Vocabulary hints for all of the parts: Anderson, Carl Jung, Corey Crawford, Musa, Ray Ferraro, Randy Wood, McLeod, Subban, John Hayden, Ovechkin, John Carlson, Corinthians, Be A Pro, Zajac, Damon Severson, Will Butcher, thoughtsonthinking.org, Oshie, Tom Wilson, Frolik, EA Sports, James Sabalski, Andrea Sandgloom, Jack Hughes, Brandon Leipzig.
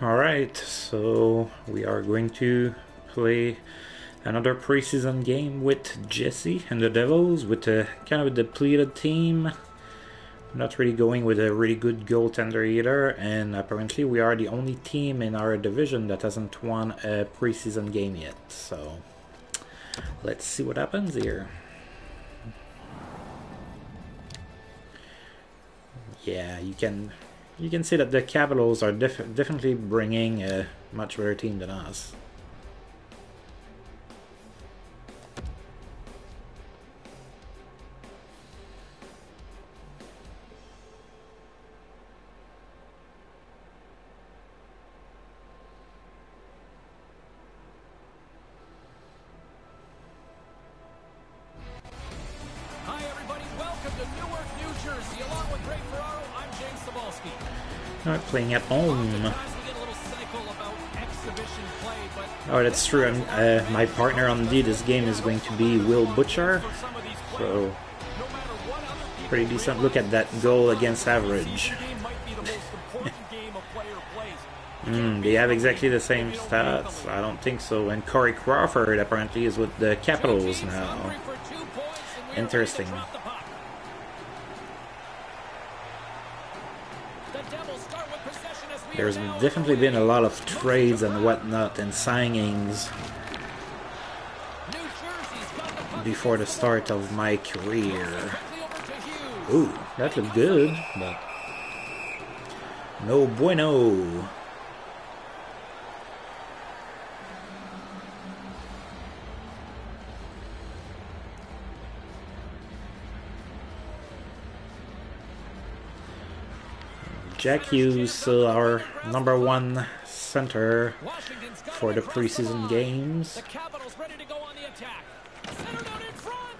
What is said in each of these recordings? Alright, so we are going to play another preseason game with Jesse and the Devils with a kind of a depleted team. Not really going with a really good goaltender either, and apparently we are the only team in our division that hasn't won a preseason game yet. So let's see what happens here. Yeah, you can see that the Capitals are definitely bringing a much better team than us. Hi everybody, welcome to Newark, New Jersey. Along with Ray Ferraro, I'm James Sabalski. Not playing at home. Oh, that's true. My partner on D this game is going to be Will Butcher. So, pretty decent. Look at that goal against average. They have exactly the same stats. I don't think so. And Corey Crawford apparently is with the Capitals now. Interesting. There's definitely been a lot of trades and whatnot and signings before the start of my career. Ooh, that looked good, but no bueno. Jack Hughes, our number one center for the preseason games. The Capitals ready to go on the attack. Centered out in front.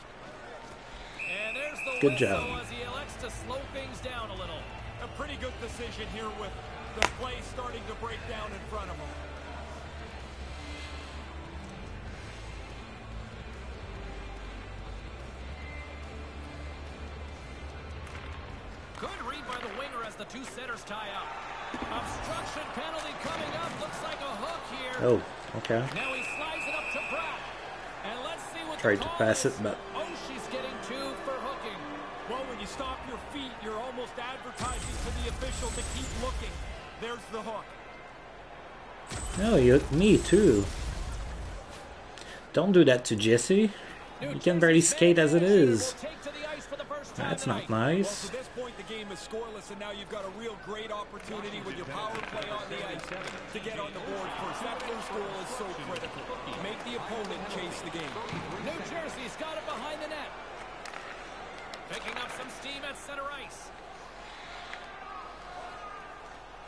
And there's the good job. As he elects to slow things down a little. A pretty good decision here with the play starting to break down in front of him. Good read by the winger as the two centers tie up. Obstruction penalty coming up. Looks like a hook here. Oh, okay. Now he slides it up to Brad. And let's see what tried to pass it, but Oshie's getting two for hooking. Well, when you stop your feet, you're almost advertising to the official to keep looking. There's the hook. No, you hooked me too. Don't do that to Jesse. You can barely skate as it is. That's not nice. The game is scoreless, and now you've got a real great opportunity with your power play on the ice to get on the board first. That first goal is so critical. Make the opponent chase the game. New Jersey's got it behind the net. Picking up some steam at center ice.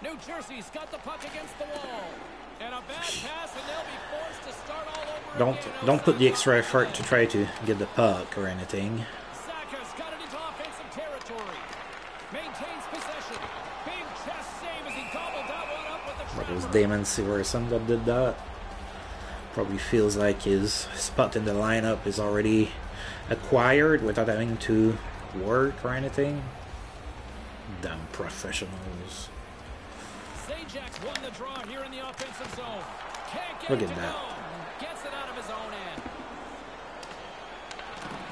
New Jersey's got the puck against the wall. And a bad pass, and they'll be forced to start all over. Don't put the extra effort to try to get the puck or anything. It was Damon Severson that did that. Probably feels like his spot in the lineup is already acquired without having to work or anything. Damn professionals. Zajac won the draw here in the offensive zone. Can't get Look at that. Gets it out of his own end.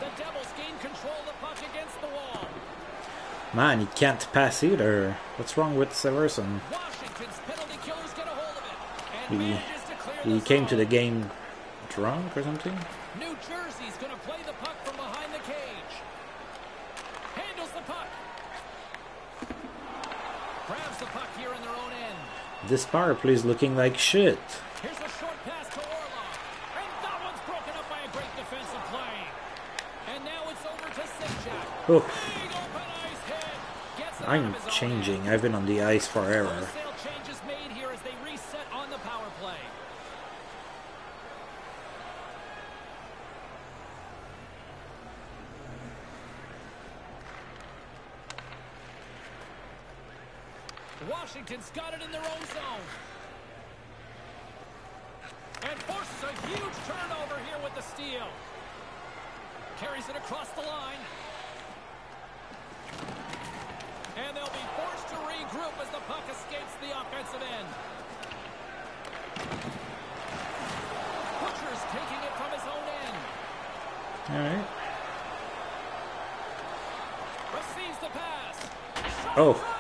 The Devils gain control of the puck against the wall. Man, he can't pass either. What's wrong with Severson? He came to the game drunk or something. New Jersey's going to play the puck from behind the cage. Handles the puck. Grabs the puck here in their own end. This power play is looking like shit. Here's a short pass to Orlov. And that one's broken up by a great defensive play. And now it's over to Zajac. Oh. Big open ice hit. Gets it I'm changing. Own. I've been on the ice forever. Washington's got it in their own zone. And forces a huge turnover here with the steal. Carries it across the line. And they'll be forced to regroup as the puck escapes the offensive end. All right. Receives the pass. Oh.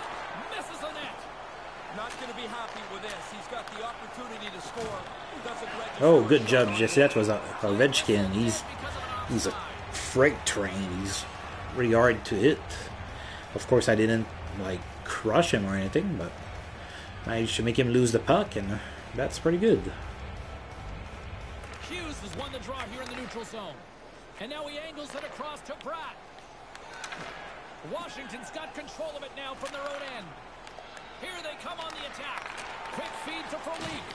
Oh, good job, Jesse. That was Ovechkin. He's a freight train. He's really hard to hit. Of course, I didn't like crush him or anything, but I should make him lose the puck, and that's pretty good. Hughes has won the draw here in the neutral zone, and now he angles it across to Pratt. Washington's got control of it now from their own end. Here they come on the attack. Quick feed to Frolik.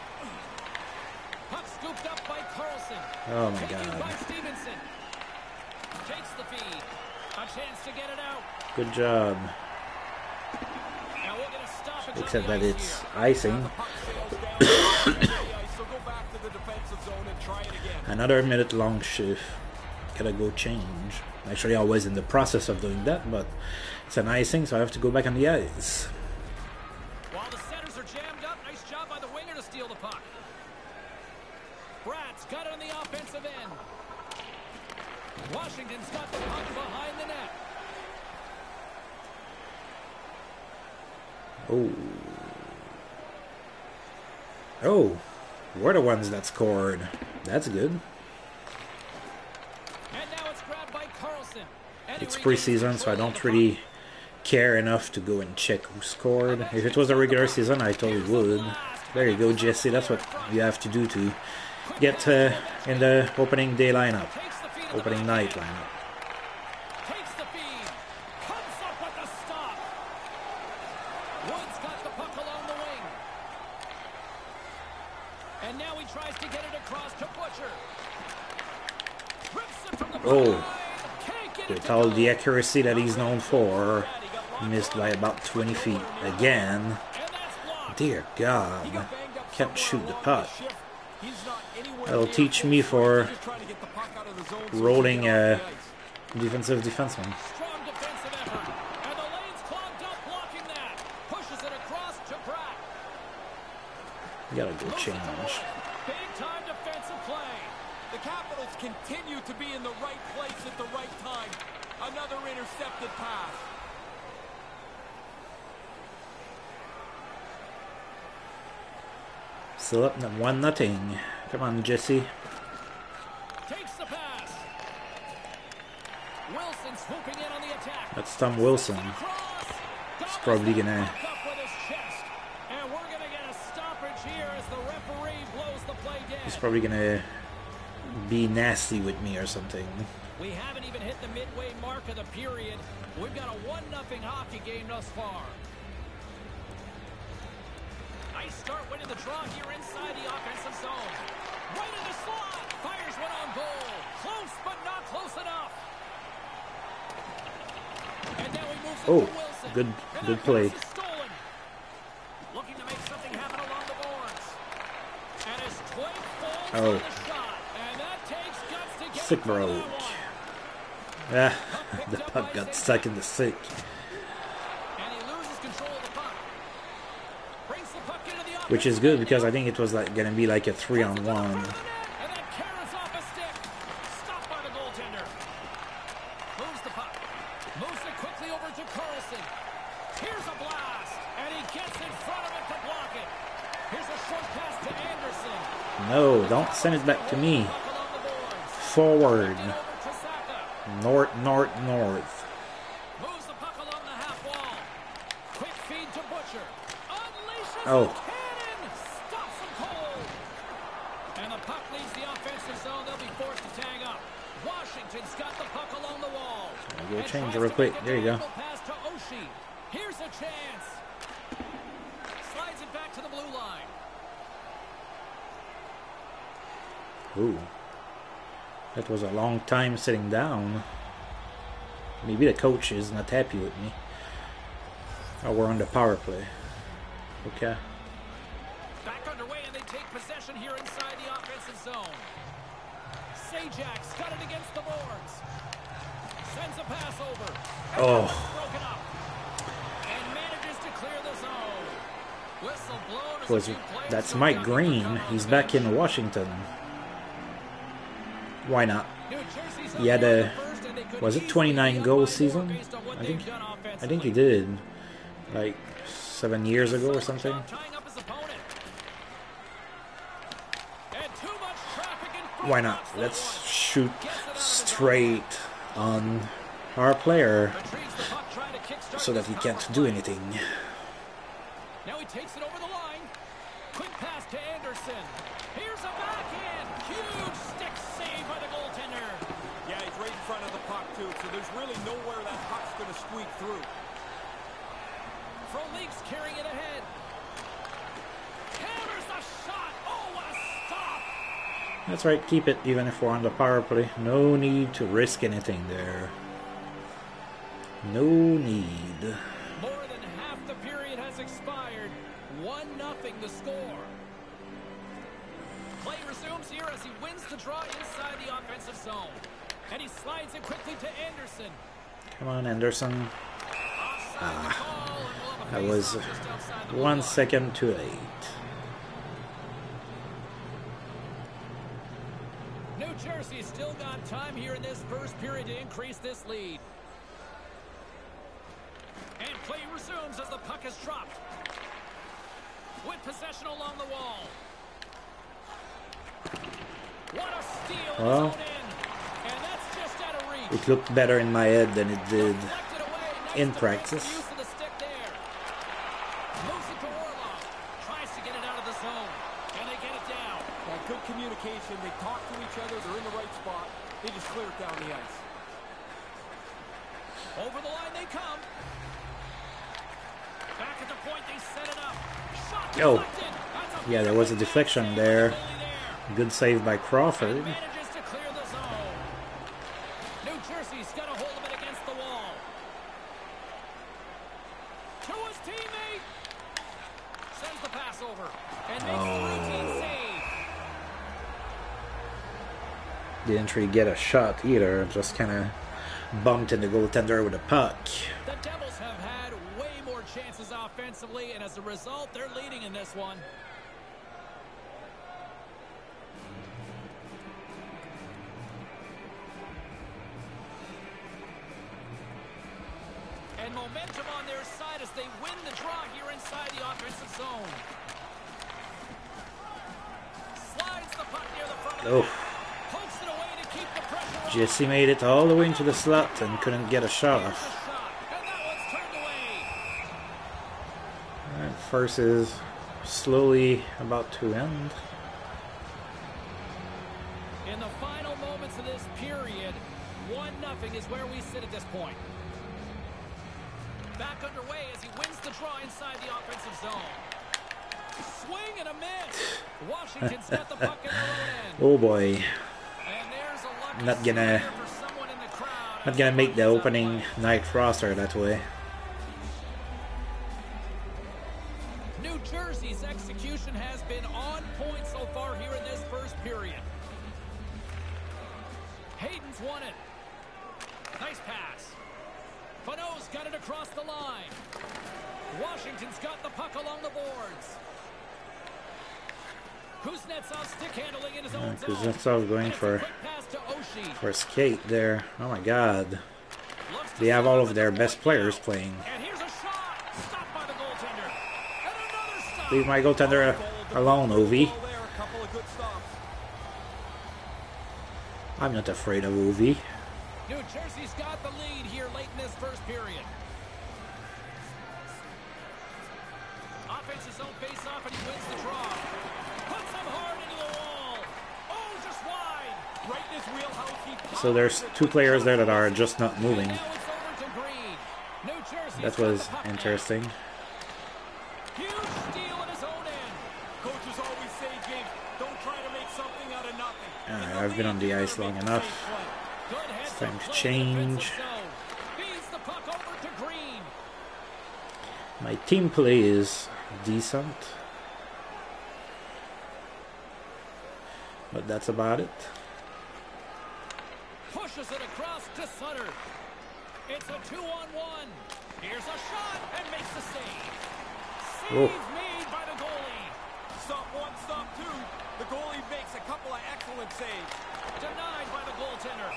Puck scooped up by Carlson. Oh my God. By Stevenson. Takes the feed. A chance to get it out. Good job. Now we're going to stop it. Except that it's icing. Another minute-long shift. Gotta go change. Actually, I was in the process of doing that, but it's an icing, so I have to go back on the ice. Got it on the offensive end. Washington's got the puck behind the net. Oh. Oh. We're the ones that scored. That's good. And now it's grabbed by Carlson. It's preseason, so I don't really care enough to go and check who scored. If it was a regular season, I totally would. There you go, Jesse. That's what you have to do to get in the opening day lineup, opening night lineup. Takes the feed, comes up with the stop. Wood's got the puck along the wing, and now he tries to get it across to Butcher. Rips it from the line. With all the accuracy that he's known for, missed by about 20 feet again. Dear God, can't shoot the puck. That'll teach me for rolling a defensive defenseman. You gotta go change. Big time defensive play. The Capitals continue to be in the right place at the right time. Another intercepted pass. Still up 1-0. Come on, Jesse. Takes the pass. Wilson swooping in on the attack. That's Tom Wilson. He's probably gonna be nasty with me or something. We haven't even hit the midway mark of the period. We've got a 1-0 hockey game thus far. Start winning the draw here inside the offensive zone. Right in the slot. Fires one on goal. Close, but not close enough. And now he moves it to Wilson. Good play. Looking to make something happen along the boards. And his twin falls on the shot. And that takes guts to get sick broke. Ah, the puck got stuck in the stick. Which is good because I think it was like gonna be like a 3-on-1. And that carries off a stick. Stopped by the goaltender. Moves the puck. Moves it quickly over to Carlson. Here's a blast. And he gets in front of it to block it. Here's a short pass to Anderson. No, don't send it back to me. Forward. North, north, north. Moves the puck along the half wall. Quick feed to Butcher. Unleashes the change real quick. There you go. Pass to Oshie. Here's a chance. Slides it back to the blue line. Ooh. That was a long time sitting down. Maybe the coach is not happy with me. Oh, we're on the power play. Okay. Back underway, and they take possession here inside the offensive zone. Sajak's got it against the boards. Sends a pass over. Broken up. And manages to clear the zone. Whistle blown. That's Mike Green. He's back in Washington. Why not? New Jersey He had a, was it 29 goal season? I think he did, like 7 years ago or something. Why not? Let's shoot straight on our player so that he can't do anything. Now he takes it over the line. Quick pass to Anderson. Here's a backhand. Huge stick save by the goaltender. Yeah, he's right in front of the puck too, so there's really nowhere that puck's going to squeak through. Frolik's carrying it ahead. Counters the shot. Oh, what a stop! That's right. Keep it even if we're on the power play. No need to risk anything there. No need. More than half the period has expired. 1-0 the score. Play resumes here as he wins the draw inside the offensive zone. And he slides it quickly to Anderson. Come on, Anderson. Ah, that was 1 second too late. New Jersey's still got time here in this first period to increase this lead. And play resumes as the puck is dropped. With possession along the wall. What a steal! Well, and that's just out of reach. It looked better in my head than it did in practice. Musa to Orlov. Tries to get it out of the zone. And they get it down. Well, good communication. They talk to each other. They're in the right spot. They just clear it down the ice. Over the line they come. Back at the point, they set it up. Shot deflected. Oh, yeah, there was a deflection there. Good save by Crawford. Manages to clear the zone. New Jersey's got a hold of it against the wall. To his teammate. Sends the pass over and makes the routine save. Didn't really get a shot either. Just kind of bumped into the goaltender with a puck. The Devils have had way more chances offensively, and as a result, they're leading in this one. And momentum on their side as they win the draw here inside the offensive zone. Slides the puck near the front of the net. Pokes it away to keep the pressure on. Jesse made it all the way into the slot and couldn't get a shot off. And that one's turned away. All right, first is slowly about to end. In the final moments of this period, 1-0 is where we sit at this point. Back underway as he wins the draw inside the offensive zone. Swing and a miss. Washington's got the puck in the end. Oh boy. And there's a lucky for someone in the crowd. Not gonna make the opening night roster that way. New Jersey's execution has been on point so far here in this first period. Hayden's won it. Nice pass. Fanot's got it across the line. Washington's got the puck along the boards. Kuznetsov stick handling in his own zone. Kuznetsov going for a skate there. Oh my God. They have all of their best players playing. And here's a shot. Stopped by the goaltender. And another stop. Leave my goaltender alone, Ovi. I'm not afraid of Ovi. New Jersey's got the lead here late in this first period. Offense is on face off and he wins the draw. Puts him hard into the wall. Oh, just wide. Right in his wheelhouse. So there's two players there that are just not moving. Now it's over to Green. New Jersey. That was interesting. Huge steal at his own end. Coaches always say, James, don't try to make something out of nothing. Alright, I've been on the ice long enough. It's time to change. My team play is decent, but that's about it. Pushes it across to Sutter. It's a 2-on-1. Here's a shot and makes the save. Save made by the goalie. Stop one, stop two. The goalie makes a couple of excellent saves. Denied by the goaltender.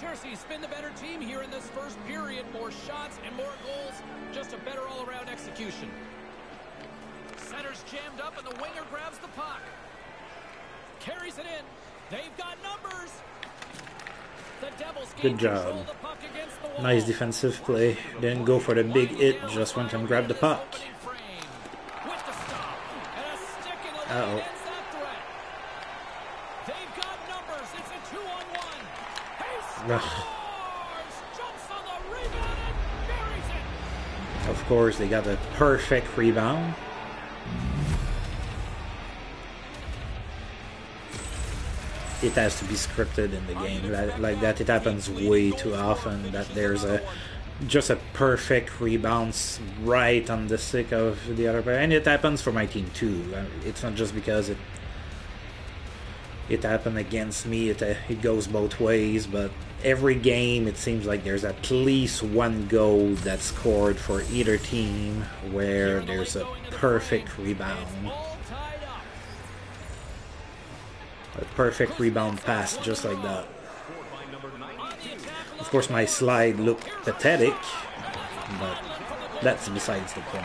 Jersey's been the better team here in this first period. More shots and more goals. Just a better all-around execution. Center's jammed up, and the winger grabs the puck. Carries it in. They've got numbers. The Devils good job. The puck the nice defensive play. Didn't go for the big hit. Just went and grabbed the puck. Uh-oh. Of course, they got a perfect rebound. It has to be scripted in the game like that. It happens way too often that there's just a perfect rebound right on the stick of the other player, and it happens for my team too. It's not just because it happened against me. It goes both ways, but every game it seems like there's at least one goal that's scored for either team where there's a perfect rebound. A perfect rebound pass just like that. Of course my slide looked pathetic, but that's besides the point.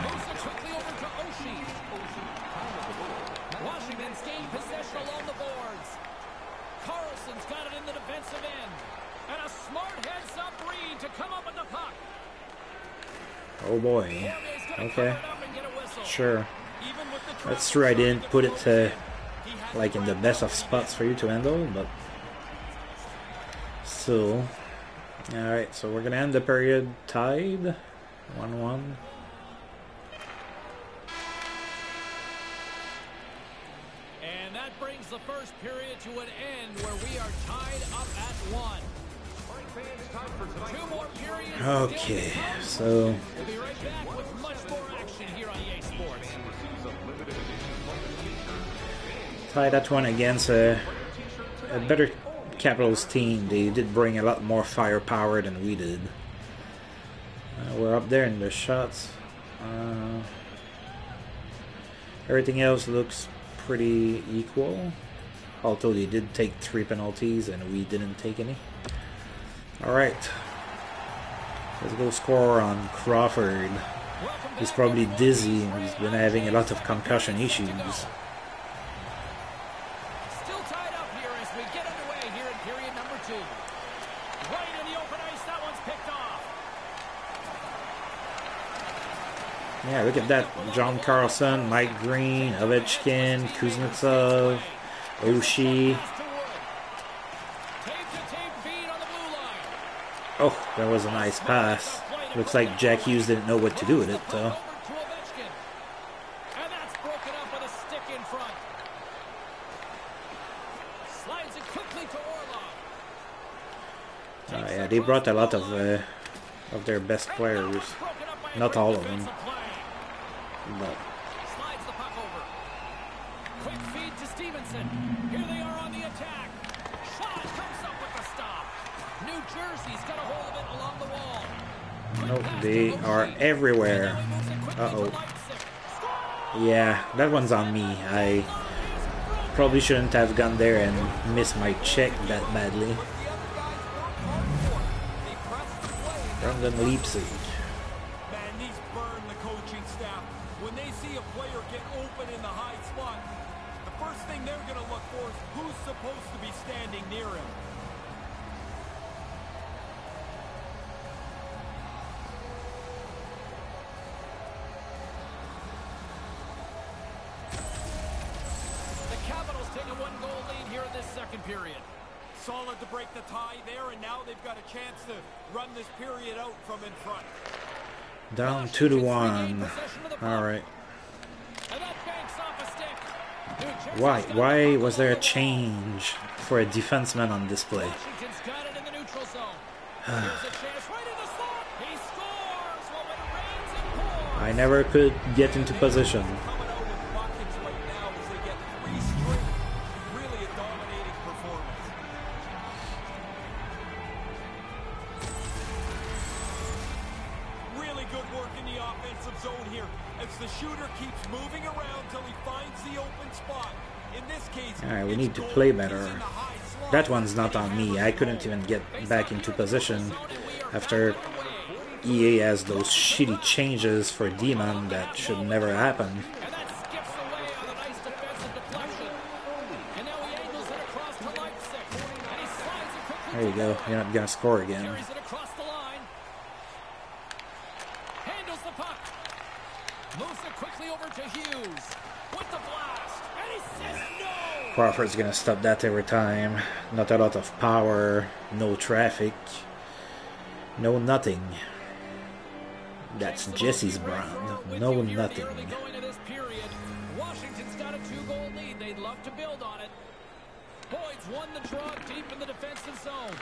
Oh boy. Okay. Sure. That's true. I didn't put it like in the best of spots for you to handle, but still. Alright, so we're gonna end the period tied. 1-1. And that brings the first period to an end where we are tied up at 1. Okay, so we'll be right back with much more action here on EA Sports. Tied at 1 against a better Capitals team. They did bring a lot more firepower than we did. We're up there in the shots. Everything else looks pretty equal. Although they did take 3 penalties and we didn't take any. Alright, let's go score on Crawford. He's probably dizzy, and he's been having a lot of concussion issues. Still tied up here as we get underway here in period number 2. Right in the open ice, that one's picked off. Yeah, look at that. John Carlson, Mike Green, Ovechkin, Kuznetsov, Oshie. Oh, that was a nice pass. Looks like Jack Hughes didn't know what to do with it, though. And that's broken up with a stick in front. Slides it quickly to Orlov. Yeah, they brought a lot of their best players. Not all of them. But slides the puck over. Quick feed to Stevenson. Here they are on the attack. Shot comes up with the stop. New Jersey's got a hold of it along the wall. Nope, they are everywhere. Uh-oh. Yeah, that one's on me. I probably shouldn't have gone there and missed my check that badly. Brandon Leipzig. Man, these burn the coaching staff. When they see a player get open in the high spot, the first thing they're going to look for is who's supposed to be standing near him. Solid to break the tie there, and now they've got a chance to run this period out from in front. Down 2-1. All right. Why was there a change for a defenseman on this play? I never could get into position. Play better. That one's not on me. I couldn't even get back into position after EA has those shitty changes for Demon that should never happen. There you go. You're not gonna score again. Crawford's gonna stop that every time. Not a lot of power, no traffic, no nothing. That's Jesse's brand. No nothing. Washington's got a 2-goal lead. They'd love to build on it. Boyd's won the draw deep in the defensive zone.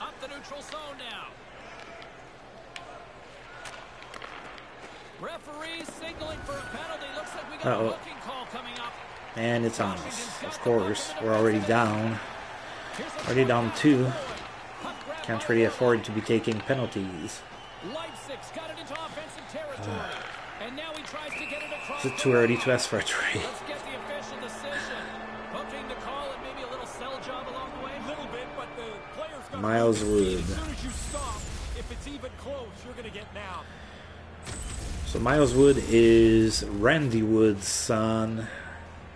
Up the neutral zone now. Referee signaling for a penalty. Looks like we got a blocking call coming up. And it's on us. Of course, we're already down. Already down 2. Can't really afford to be taking penalties. Leipzig's got it into offensive territory. And now he tries to get it across. Is it too early to ask for a trade? Let's get the official decision. Booking the call and maybe a little sell job along the way. A little bit, but the player's got Miles Wood. As soon as you stop, if it's even close, you're going to get now. So Miles Wood is Randy Wood's son,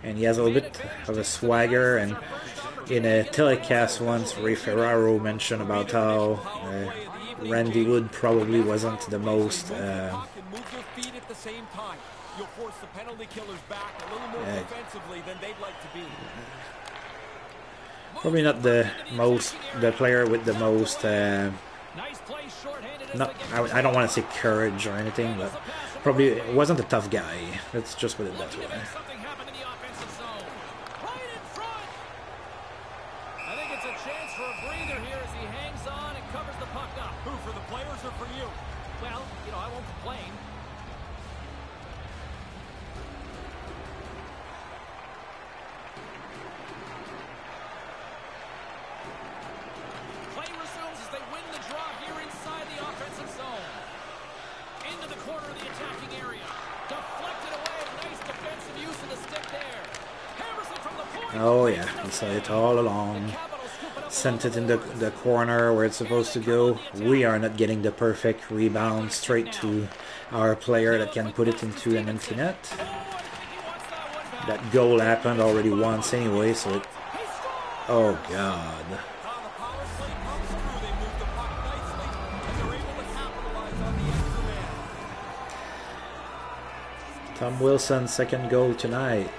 and he has a little bit of a swagger. And in a telecast once, Ray Ferraro mentioned about how Randy Wood probably wasn't the most probably not the most the player with the most I don't want to say courage or anything, but probably wasn't a tough guy. Let's just put it that way. I think it's a chance for a breather here as he hangs on and covers the puck up. Who, for the players or for you? Well, you know, I won't complain. Oh yeah, he saw it all along. Sent it in the corner where it's supposed to go. We are not getting the perfect rebound straight to our player that can put it into an empty net. That goal happened already once anyway, so it... Oh god. Tom Wilson, second goal tonight.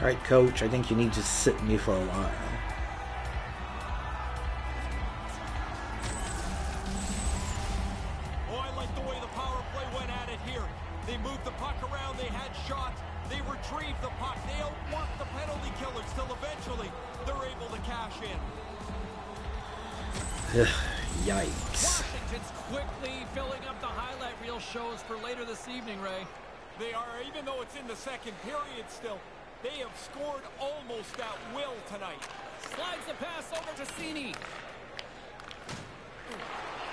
Alright, coach, I think you need to sit me for a while. Oh, I like the way the power play went at it here. They moved the puck around, they had shots, they retrieved the puck, they outworked the penalty killers till eventually they're able to cash in. Yikes. Washington's quickly filling up the highlight reel shows for later this evening, Ray. They are, even though it's in the second period still. They have scored almost at will tonight. Slides the pass over to Sini.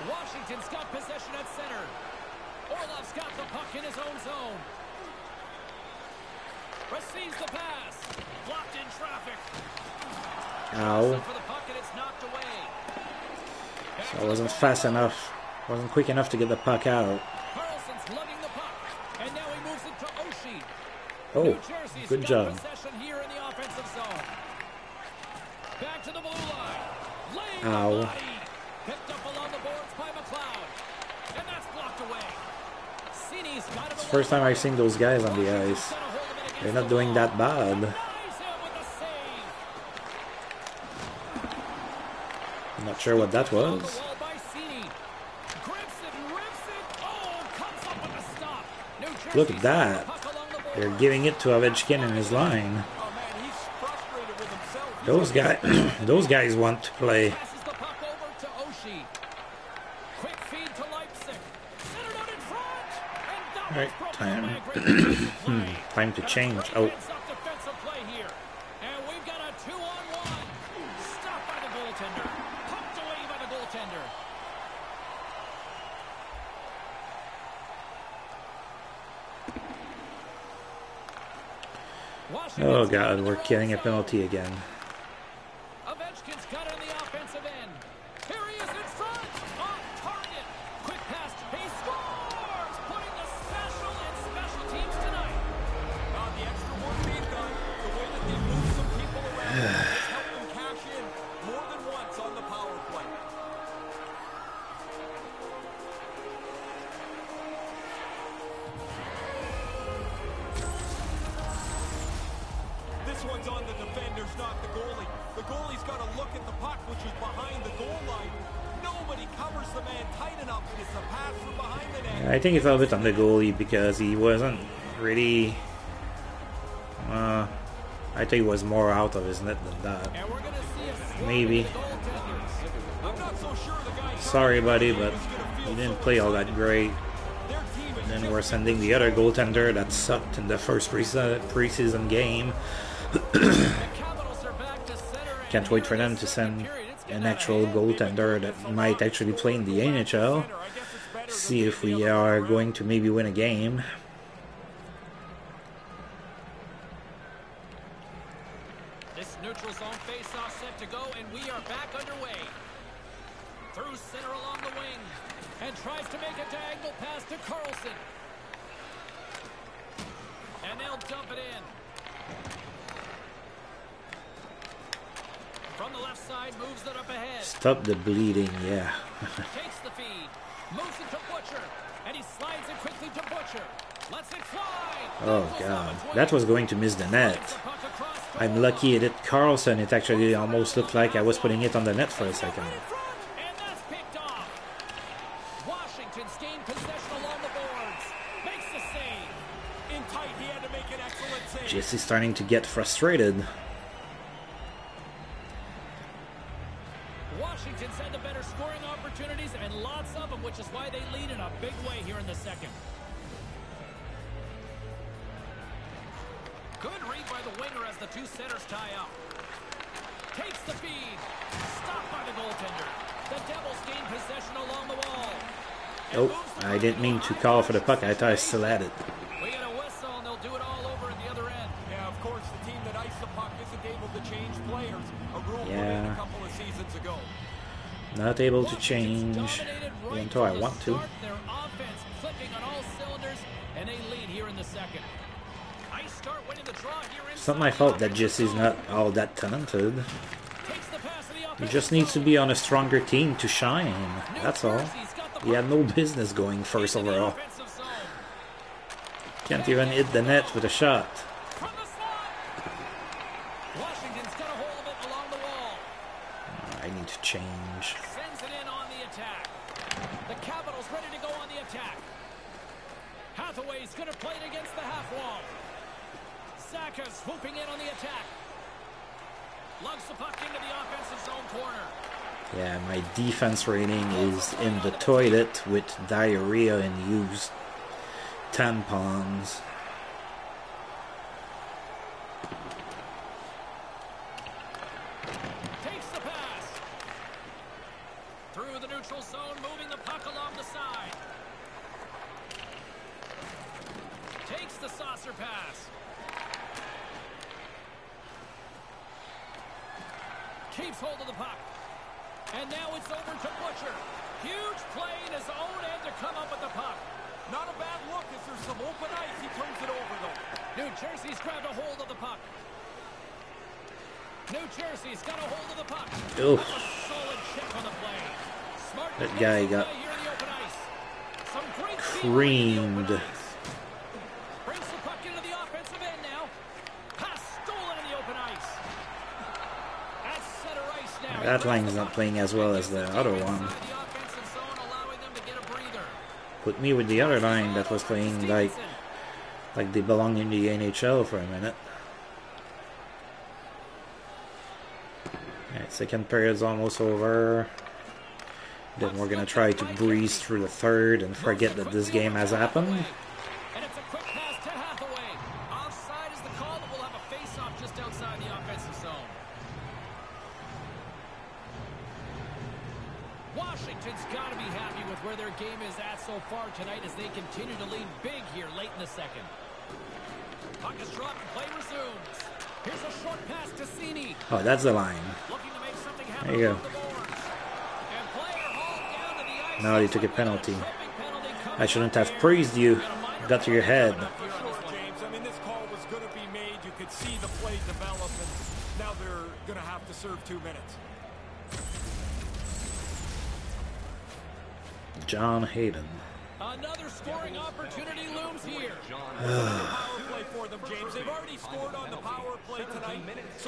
Washington's got possession at center. Orlov's got the puck in his own zone. Receives the pass. Blocked in traffic. Ow. For the puck and it's knocked away. So I wasn't fast enough. Wasn't quick enough to get the puck out. Carlson's lugging the puck. And now he moves it to Oshie. Oh, good job. Ow. It's the first time I've seen those guys on the ice. They're not doing that bad. I'm not sure what that was. Look at that. They're giving it to Ovechkin in his line. Those guys, those guys want to play. All right, time. Time to change. Oh. Oh, God, we're getting a penalty again. Ovechkin's got on the offensive end. Here he is in front. On target. Quick pass. He scores! Putting the special in special teams tonight. On the extra work they've done, the way that they move some people around has helped them cash in more than once on the power play. This one's on the defenders, not the goalie. The goalie's got to look at the puck, which is behind the goal line. Nobody covers the man tight enough, and it's a pass from behind the net. I think it fell a bit on the goalie because he wasn't really... I think he was more out of his net than that. And we're gonna see maybe. I'm not so sure the guy... Sorry, buddy, but he didn't play all that great. And then we're sending the other goaltender that sucked in the first preseason game. Can't wait for them to send an actual goaltender that might actually play in the NHL. See if we are going to maybe win a game. This neutral zone face-off set to go, and we are back underway. Through center along the wing, and tries to make a diagonal pass to Carlson. And they'll dump it in. From the left side, moves it up ahead. Stop the bleeding, yeah. Takes the feed, moves it to Butcher, and he slides it quickly to Butcher. Lets it fly. Oh God, that was going to miss the net. I'm lucky it hit Carlson. It actually almost looked like I was putting it on the net for a second. And that's picked off. Washington's gained possession along the boards. Makes the save. In tight, he had to make an excellent save. Jesse's starting to get frustrated. Washington's had the better scoring opportunities and lots of them, which is why they lead in a big way here in the second. Good read by the winger as the two centers tie up. Takes the feed. Stopped by the goaltender. The Devils gain possession along the wall. Oh, I didn't mean to call for the puck. I thought I still had it. We got a whistle and they'll do it all over at the other end. Yeah, of course, the team that iced the puck isn't able to change players. A rule put in a couple of seasons ago. Not able to change until I want to. Their offense clicking on all cylinders, and they lead here in the second. I start winning the draw here. It's not my fault that Jesse's not all that talented. He just needs to be on a stronger team to shine. That's all. He had no business going first overall. Can't even hit the net with a shot. Change. Sends it in on the attack. The Capitals ready to go on the attack. Hathaway's going to play it against the half wall. Saka swooping in on the attack. Lugs the puck into the offensive zone corner. Yeah, my defense rating is in the toilet with diarrhea and used tampons. Keeps hold of the puck. And now it's over to Butcher. Huge play in his own end to come up with the puck. Not a bad look as there's some open ice. He turns it over, though. New Jersey's grabbed a hold of the puck. New Jersey's got a hold of the puck. Oof. A solid check on the play. Smart that guy got here in the open ice. Some great creamed. The ice. Brings the puck into the offensive end now. Pass stolen in the open ice. That line is not playing as well as the other one. Put me with the other line that was playing like they belong in the NHL for a minute. Alright, second period's almost over. Then we're gonna try to breeze through the third and forget that this game has happened. Game is at so far tonight as they continue to lead big here late in the second. Oh, that's the line. There you go. Now you took a penalty. I shouldn't have praised you. Got to your head. Now they're going to have to serve 2 minutes. John Hayden. Another scoring opportunity looms here.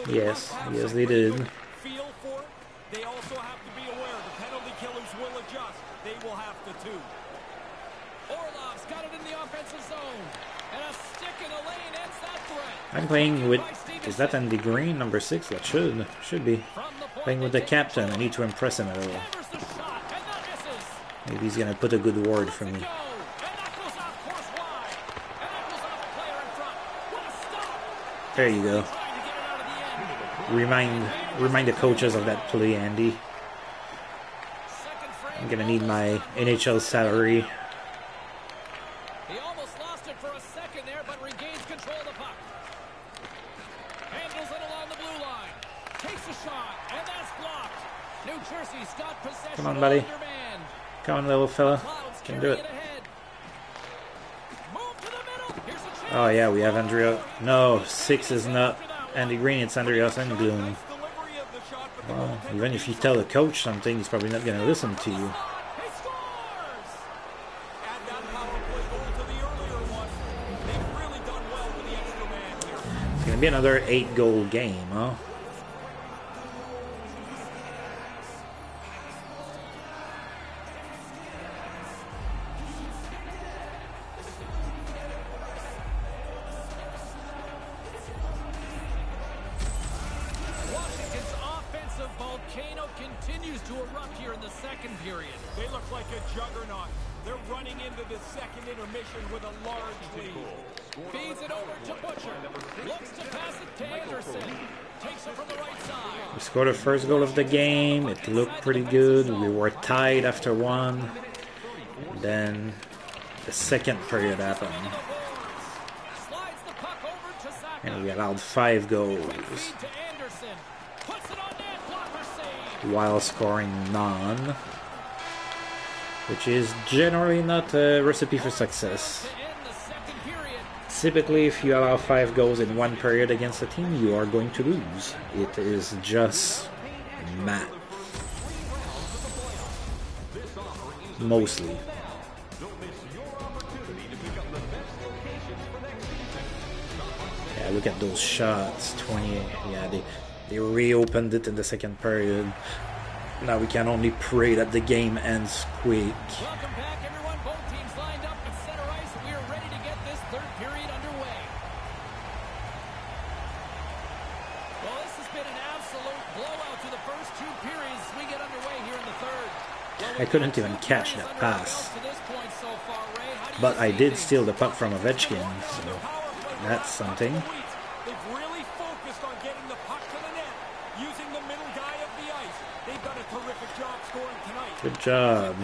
Yes, they did. Feel for it. They also have to be aware the penalty killers will adjust. They will have to too. Orlov's got it in the offensive zone. And a stick in the lane ends that threat. I'm playing with, is that Andy Green, number 6? That should be. Playing with the captain. I need to impress him a little. Maybe he's going to put a good word for me. There you go. Remind the coaches of that play, Andy. I'm going to need my NHL salary. He almost lost it for a second there, but regains control of the puck. Handles it along the blue line. Takes a shot, and that's blocked. New Jersey's got possession. Come on, buddy. Come on, little fella. Can do it. Oh, yeah, we have Andrea. No, 6 is not Andy Green, it's Andrea Sandgloom. Well, even if you tell the coach something, he's probably not going to listen to you. It's going to be another 8-goal game, huh? Scored the first goal of the game. It looked pretty good. We were tied after 1. And then the second period happened. And we allowed 5 goals while scoring none, which is generally not a recipe for success. Typically, if you allow 5 goals in one period against a team, you are going to lose. It is just math. Mostly. Yeah, look at those shots. 28. Yeah, they reopened it in the second period. Now we can only pray that the game ends quick. I couldn't even catch that pass, but I did steal the puck from Ovechkin, so that's something. They've really focused on getting the puck to the net, using the middle guy of the ice. They've done a terrific job scoring tonight. Good job.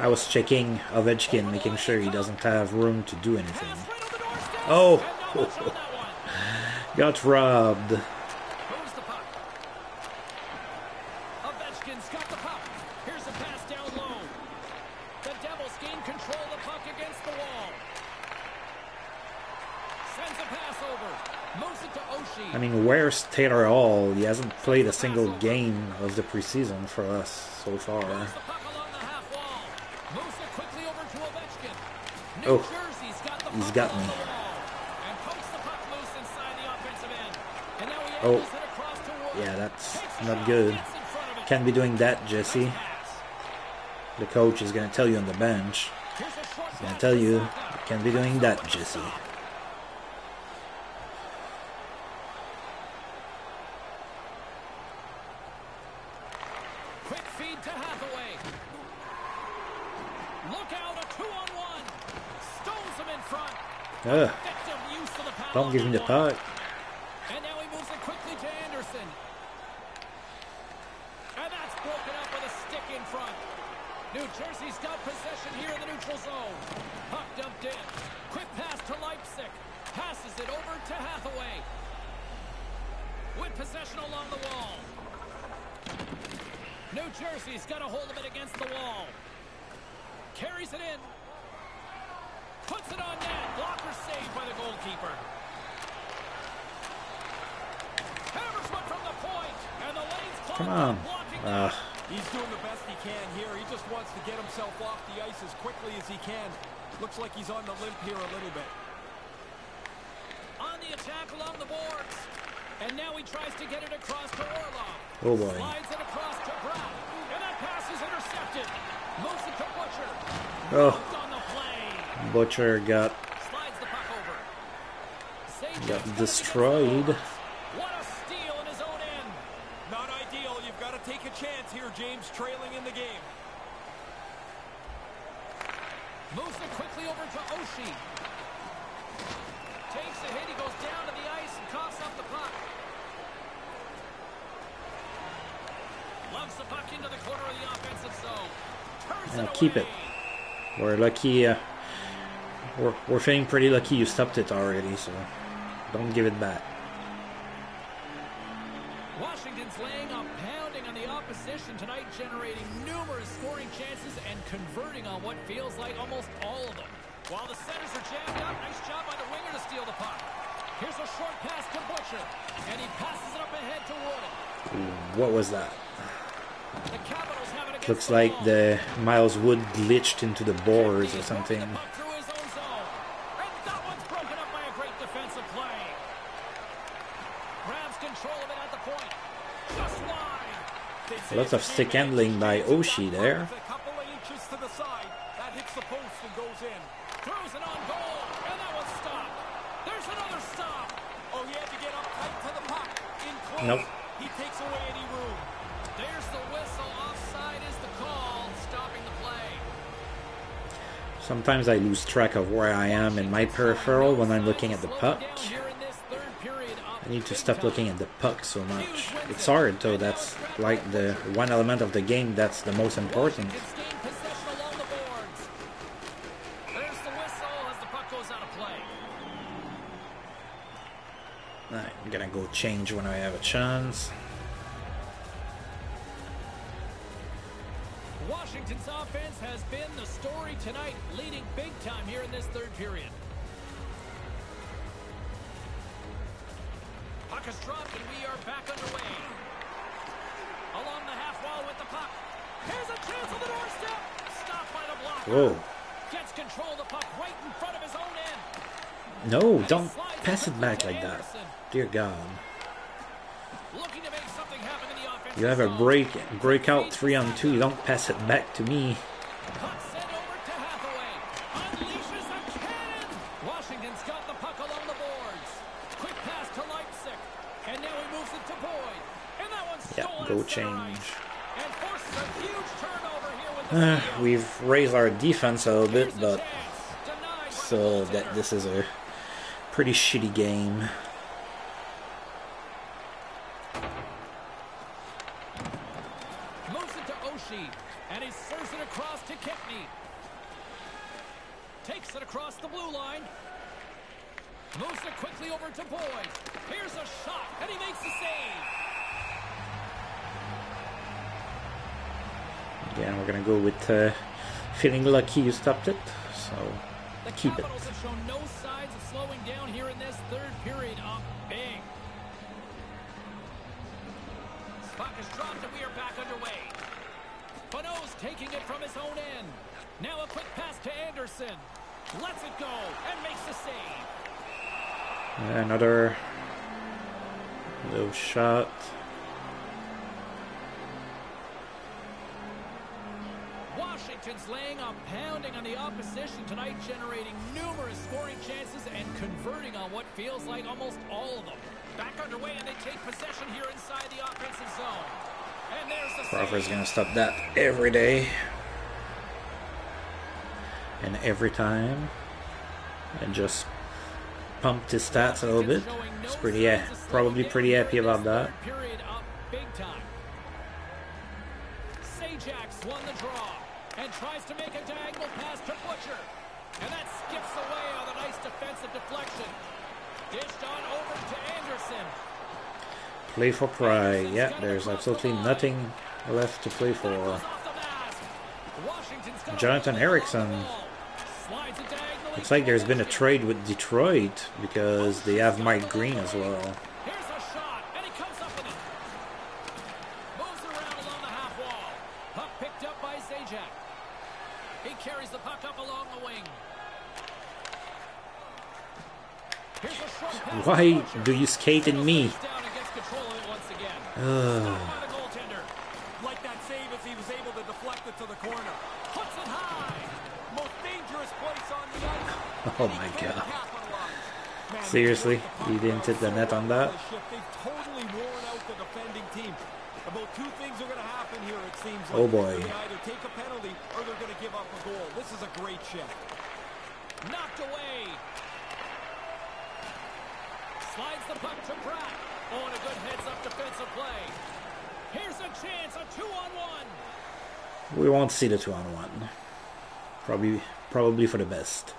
I was checking Ovechkin, making sure he doesn't have room to do anything. Oh, got robbed. I mean, where's Taylor Hall? He hasn't played a single game of the preseason for us so far. Oh, he's got me. Oh, yeah, that's not good. Can't be doing that, Jesse. The coach is going to tell you on the bench. He's going to tell you, can't be doing that, Jesse. Ugh. Don't give him the puck. And now he moves it quickly to Anderson. And that's broken up with a stick in front. New Jersey's got possession here in the neutral zone. Puck dumped in. Quick pass to Leipzig. Passes it over to Hathaway. With possession along the wall. New Jersey's got a hold of it against the wall. Carries it in. Puts it on net. Blocker saved by the goalkeeper. Hammers one from the point. And the lane's closed. Come on. He's doing the best he can here. He just wants to get himself off the ice as quickly as he can. Looks like he's on the limp here a little bit. On the attack along the boards. And now he tries to get it across to Orlov. Oh boy. Slides it across to Brown. And that pass is intercepted. Moves it to Butcher. Oh. On the play. Butcher got... Slides the puck over. Got destroyed. What a steal in his own end. Not ideal. You've got to take a chance here, James, trailing in the game. Moves it quickly over to Oshie. Takes a hit. He goes down to the ice and coughs up the puck. Loves the puck into the corner of the offensive zone. Turns it keep away. It. We're lucky. We're feeling pretty lucky. You stopped it already, so don't give it back. Washington's laying a pounding on the opposition tonight, generating numerous scoring chances and converting on what feels like almost all of them. While the centers are jammed up, nice job by the winger to steal the puck. Here's a short pass to Butcher, and he passes it up ahead to Wood. What was that? The Capitals have it against looks the like ball. The Miles Wood glitched into the boards or something. The puck through his own zone. And that one's broken up by a great defensive play. Grabs control of it at the point. Just wide. Lots of stick handling by Oshie there. A couple of inches to the side. That hits the post and goes in. Throws it on goal, and that one's stopped. There's another stop. Oh, he had to get up tight to the puck. In close, nope. He takes away any room. There's the whistle. Offside is the call, stopping the play. Sometimes I lose track of where I am in my peripheral when I'm looking at the puck. I need to stop looking at the puck so much. It's hard, though. That's like the one element of the game that's the most important. I'm gonna go change when I have a chance. Washington's offense has been the story tonight, leading big time here in this third period. Puck is dropped and we are back underway. Along the half wall with the puck. Here's a chance on the doorstep. Stopped by the blocker. Whoa. Gets control of the puck right in front of his own end. No, don't pass it back like that. Dear God. You have a breakout 3-on-2. You don't pass it back to me. Washington's got the puck along the boards. Quick pass to Leipzig. And now he moves it to Boyd. And that one's stolen. Go change. And forces a huge turnover here with the we've raised our defense a little bit, but so that this is a pretty shitty game. Moves it to Oshie, and he serves it across to Kipney. Takes it across the blue line. Moves it quickly over to Boyd. Here's a shot, and he makes the save. Yeah, we're gonna go with feeling lucky you stopped it. So keep it. The Capitals have shown no signs of slowing down here in this third period. Up big. Puck is dropped and we are back underway. Bonneau's taking it from his own end. Now a quick pass to Anderson. Lets it go and makes the save. Another little shot. Washington's laying a pounding on the opposition tonight, generating numerous scoring chances and converting on what feels like almost all of them. Back underway, and they take possession here inside the offensive zone. And there's the Crawford's going to stop that every day. And every time. And just pumped his stats a little bit. He's pretty, probably pretty happy about that. Period up big time. Sajak's won the draw. And Anderson tries to make a diagonal pass to Butcher. And that skips away on a nice defensive deflection. Dished on over to Anderson. Play for pride. Yeah, there's absolutely nothing left to play for. Jonathan Erickson. Looks like there's been a trade with Detroit because they have Mike Green as well. Why do you skate in me? Like that save as he was able to deflect it to the corner. Puts it high. Most dangerous place on the ice. Oh my god. Seriously, he didn't hit the net on that. They've totally worn out the defending team. About two things are going to happen here, it seems. Oh boy. Either take a penalty or they're going to give up a goal. This is a great shift. Knocked away. Slides the puck to Pratt. Oh, and a good heads-up defensive play. Here's a chance, a 2-on-1. We won't see the 2-on-1. Probably for the best.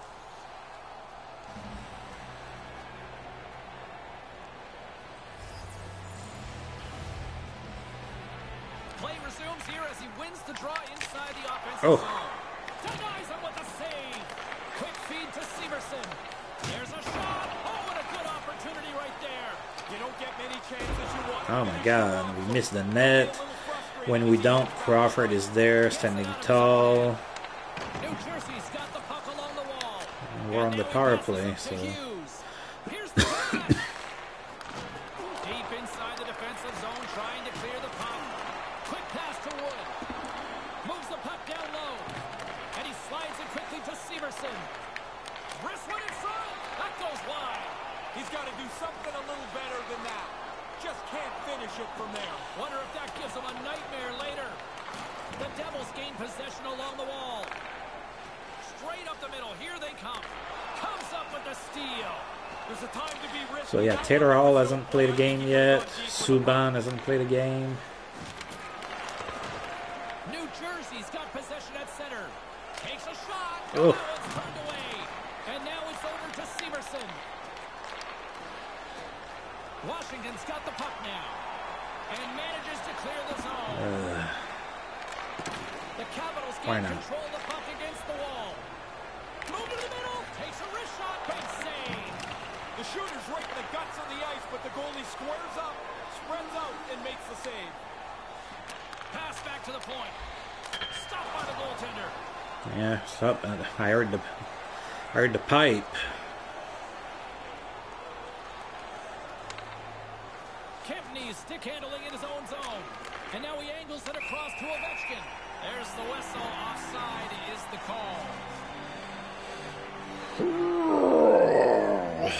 Play resumes here as he wins the draw inside the offensive zone. Denies him with a save. Quick feed to Severson. There's a shot. Oh, and a good opportunity right there. You don't get many chances you want. Oh my god, we missed the net. When we don't, Crawford is there standing tall. New Jersey's got the puck along the wall. We're on the power play, so here's the deep inside the defensive zone trying to clear the puck. Quick pass to Wood. Moves the puck down low. And he slides it quickly to Severson. Wrist one in front. That goes wide. He's got to do something a little better than that. Just can't finish it from there. Wonder if that gives him a nightmare later. The Devils gain possession along the wall. Straight up the middle. Here they come. Comes up with the steal. There's a time to be risky. So yeah, Taylor Hall hasn't played a game yet. Subban hasn't played a game. New Jersey's got possession at center. Takes a shot. Oh. It's turned away. And now it's over to Severson. Washington's got the puck now and manages to clear the zone. The Capitals can control the puck against the wall. Move to the middle, takes a wrist shot, big save. The shooter's right in the guts of the ice, but the goalie squares up, spreads out, and makes the save. Pass back to the point. Stopped by the goaltender. Yeah, stop. I heard the pipe. Stick handling in his own zone. And now he angles it across to Ovechkin. There's the whistle. Offside is the call.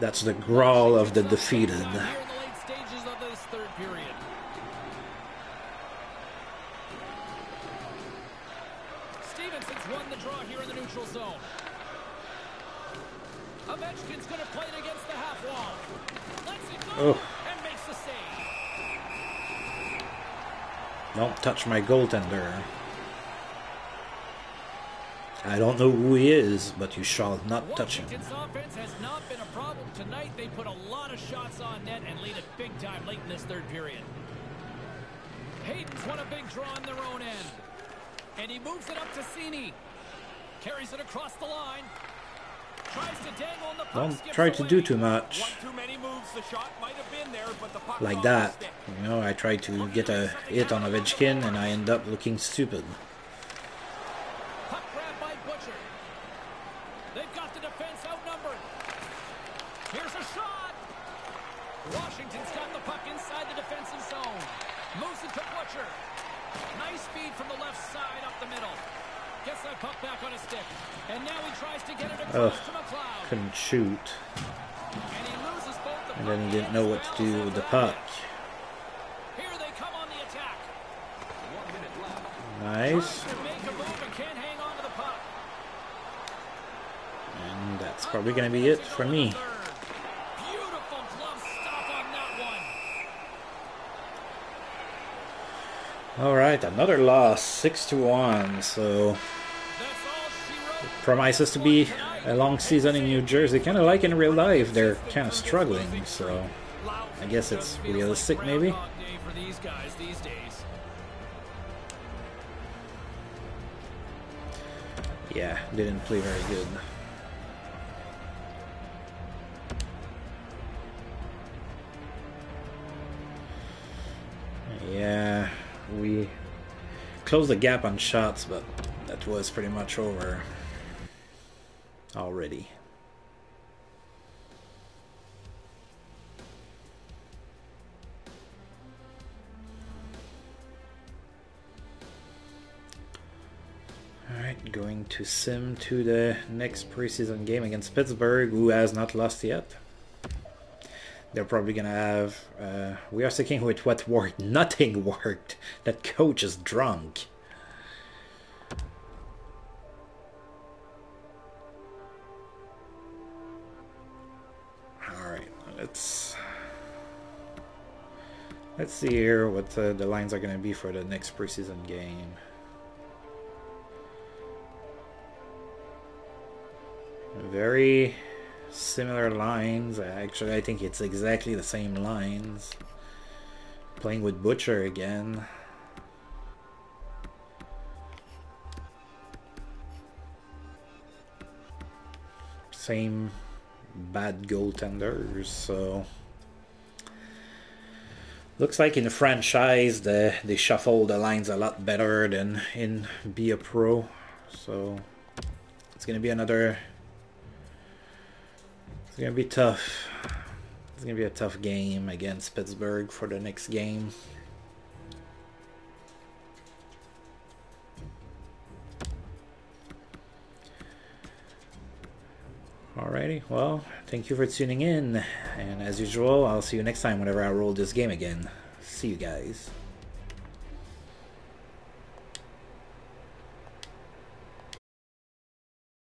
That's the growl of the defeated. Here in the late stages of this third period. Stevenson's won the draw here in the neutral zone. Ovechkin's going to play it against the half wall. Let's it go. Oh. Don't touch my goaltender. I don't know who he is, but you shall not touch him. Offense has not been a problem tonight. They put a lot of shots on net and lead it big time late in this third period. Hayden's won a big draw on their own end. And he moves it up to Sini. Carries it across the line. Tries to dangle on the puck. Don't try to do too much. One too many moves, the shot might have been there, but the puck like that. You know, I tried to get a hit on Ovechkin and I end up looking stupid. Puck grab by Butcher. They've got the defense outnumbered. Here's a shot. Washington's got the puck inside the defensive zone. Moves it to Butcher. Nice speed from the left side up the middle. Gets that puck back on his stick. And now he tries to get it across to McLeod. Couldn't shoot. And he loses both the puck. And then he didn't know what to do with the puck. Here they come on the attack. 1 minute left. Nice. Tries to make a move and can't hang on to the puck. And that's probably going to be it for me. Beautiful glove stop on that one. All right, another loss, 6-1. So it promises to be a long season in New Jersey, kind of like in real life. They're kind of struggling, so I guess it's realistic, maybe. Yeah, didn't play very good. Yeah, we closed the gap on shots, but that was pretty much over already. Alright, going to sim to the next preseason game against Pittsburgh, who has not lost yet. They're probably going to have, we are sticking with what worked. Nothing worked. That coach is drunk. All right, let's see here what the lines are going to be for the next preseason game. Very similar lines. Actually, I think it's exactly the same lines. Playing with Butcher again. Same bad goaltenders. So looks like in the franchise they shuffle the lines a lot better than in Be A Pro. So it's gonna be another. It's gonna be tough. It's gonna be a tough game against Pittsburgh for the next game. Alrighty, well, thank you for tuning in, and as usual, I'll see you next time whenever I roll this game again. See you guys.